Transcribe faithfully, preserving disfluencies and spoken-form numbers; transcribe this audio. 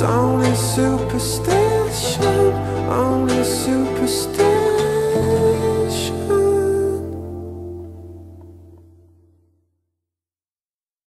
It's only superstition, only superstition.